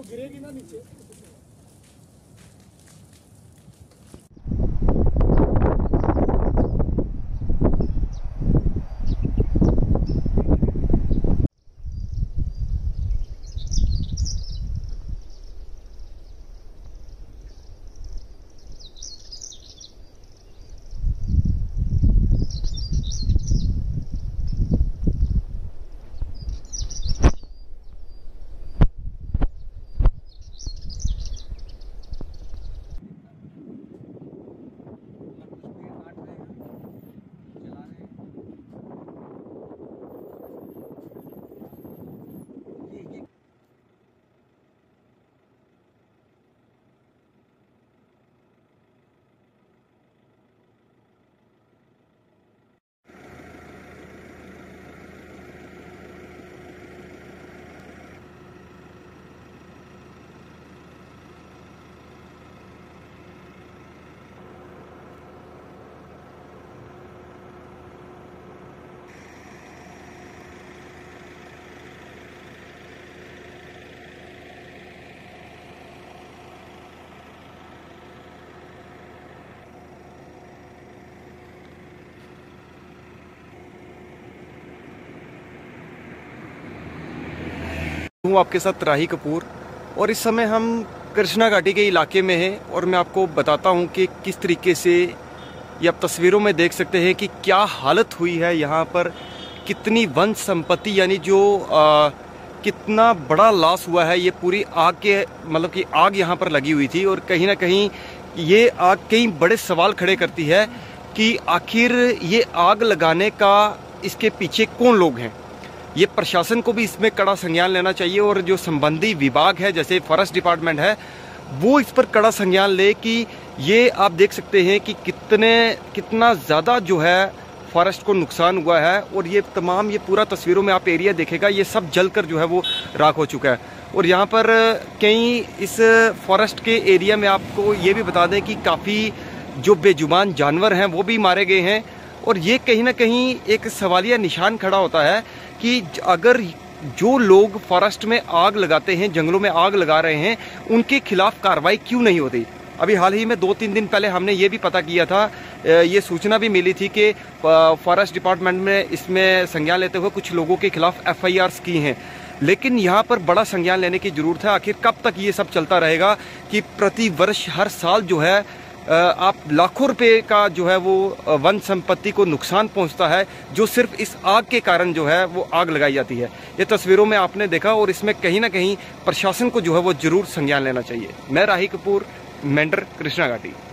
वो गिरेगी ना नीचे। हूँ आपके साथ राही कपूर और इस समय हम कृष्णा घाटी के इलाके में हैं और मैं आपको बताता हूँ कि किस तरीके से ये आप तस्वीरों में देख सकते हैं कि क्या हालत हुई है यहाँ पर, कितनी वन संपत्ति यानी जो कितना बड़ा लॉस हुआ है। ये पूरी आग के मतलब कि आग यहाँ पर लगी हुई थी और कहीं ना कहीं ये आग कई बड़े सवाल खड़े करती है कि आखिर ये आग लगाने का इसके पीछे कौन लोग हैं। ये प्रशासन को भी इसमें कड़ा संज्ञान लेना चाहिए और जो संबंधी विभाग है जैसे फॉरेस्ट डिपार्टमेंट है वो इस पर कड़ा संज्ञान ले कि ये आप देख सकते हैं कि कितना ज़्यादा जो है फॉरेस्ट को नुकसान हुआ है और ये तमाम ये पूरा तस्वीरों में आप एरिया देखेगा ये सब जलकर जो है वो राख हो चुका है। और यहाँ पर कई इस फॉरेस्ट के एरिया में आपको ये भी बता दें कि काफ़ी जो बेजुबान जानवर हैं वो भी मारे गए हैं और ये कहीं ना कहीं एक सवालिया निशान खड़ा होता है कि अगर जो लोग फॉरेस्ट में आग लगाते हैं, जंगलों में आग लगा रहे हैं, उनके खिलाफ कार्रवाई क्यों नहीं होती। अभी हाल ही में 2-3 दिन पहले हमने ये भी पता किया था, ये सूचना भी मिली थी कि फॉरेस्ट डिपार्टमेंट में इसमें संज्ञान लेते हुए कुछ लोगों के खिलाफ FIRs की हैं, लेकिन यहाँ पर बड़ा संज्ञान लेने की ज़रूरत है। आखिर कब तक ये सब चलता रहेगा कि प्रतिवर्ष हर साल जो है आप लाखों रुपए का जो है वो वन संपत्ति को नुकसान पहुंचता है जो सिर्फ इस आग के कारण जो है वो आग लगाई जाती है। ये तस्वीरों में आपने देखा और इसमें कहीं ना कहीं प्रशासन को जो है वो जरूर संज्ञान लेना चाहिए। मैं राही कपूर, मेंढर, कृष्णा घाटी।